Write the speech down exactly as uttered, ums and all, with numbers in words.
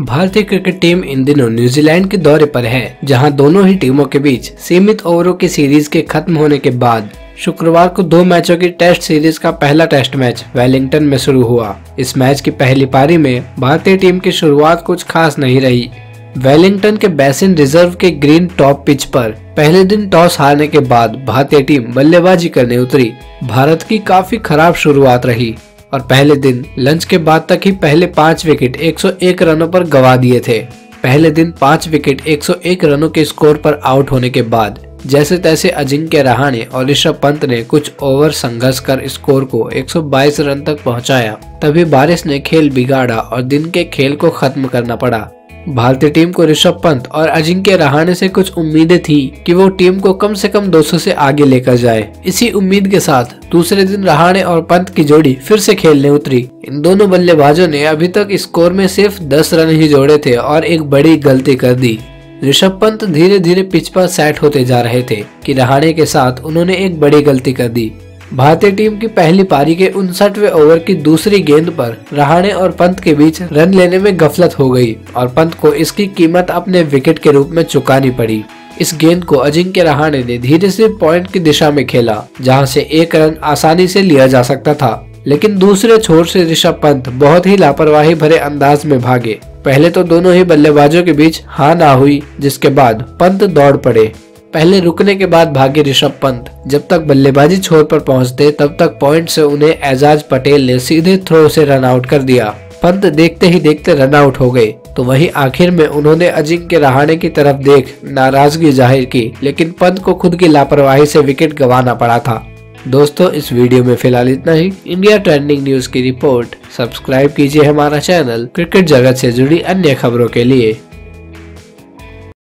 भारतीय cricket team इन दिनों New Zealand के दौरे पर है, जहां दोनों ही टीमों के बीच सीमित ओवरों की सीरीज के खत्म होने के बाद शुक्रवार को दो मैचों की टेस्ट सीरीज का पहला टेस्ट मैच वेलिंगटन में शुरू हुआ। इस मैच की पहली पारी में भारतीय टीम की शुरुआत कुछ खास नहीं रही। वेलिंगटन के बेसिन रिजर्व के ग्रीन टॉप पिच पर पहले दिन टॉस हारने के बाद भारतीय टीम बल्लेबाजी करने उतरी। भारत की काफी खराब शुरुआत रही और पहले दिन लंच के बाद तक ही पहले पाँच विकेट एक सौ एक रनों पर गंवा दिए थे। पहले दिन पाँच विकेट एक सौ एक रनों के स्कोर पर आउट होने के बाद जैसे तैसे अजिंक्य रहाणे और ऋषभ पंत ने कुछ ओवर संघर्ष कर स्कोर को एक सौ बाईस रन तक पहुंचाया। तभी बारिश ने खेल बिगाड़ा और दिन के खेल को खत्म करना पड़ा। भारतीय टीम को ऋषभ पंत और अजिंक्य रहाणे से कुछ उम्मीदें थी कि वो टीम को कम से कम दो सौ से आगे लेकर जाए। इसी उम्मीद के साथ दूसरे दिन रहाणे और पंत की जोड़ी फिर से खेलने उतरी। इन दोनों बल्लेबाजों ने अभी तक स्कोर में सिर्फ दस रन ही जोड़े थे और एक बड़ी गलती कर दी। ऋषभ पंत धीरे धीरे पिच पर सेट होते जा रहे थे कि रहाणे के साथ उन्होंने एक बड़ी गलती कर दी। भारतीय टीम की पहली पारी के उनसठवें ओवर की दूसरी गेंद पर रहाणे और पंत के बीच रन लेने में गफलत हो गई और पंत को इसकी कीमत अपने विकेट के रूप में चुकानी पड़ी। इस गेंद को अजिंक्य रहाणे ने धीरे से पॉइंट की दिशा में खेला, जहां से एक रन आसानी से लिया जा सकता था, लेकिन दूसरे छोर से ऋषभ पंत बहुत ही लापरवाही भरे अंदाज में भागे। पहले तो दोनों ही बल्लेबाजों के बीच हां ना हुई, जिसके बाद पंत दौड़ पड़े। पहले रुकने के बाद भागे ऋषभ पंत। जब तक बल्लेबाजी छोर पर पहुंचते तब तक पॉइंट से उन्हें एजाज पटेल ने सीधे थ्रो से रन आउट कर दिया। पंत देखते ही देखते रन आउट हो गए। तो वहीं आखिर में उन्होंने अजिंक्य रहाणे की तरफ देख नाराजगी जाहिर की, लेकिन पंत को खुद की लापरवाही से विकेट गंवाना पड़ा था। दोस्तों, इस वीडियो में फिलहाल इतना ही। इंडिया ट्रेंडिंग न्यूज की रिपोर्ट। सब्सक्राइब कीजिए हमारा चैनल क्रिकेट जगत से जुड़ी अन्य खबरों के लिए।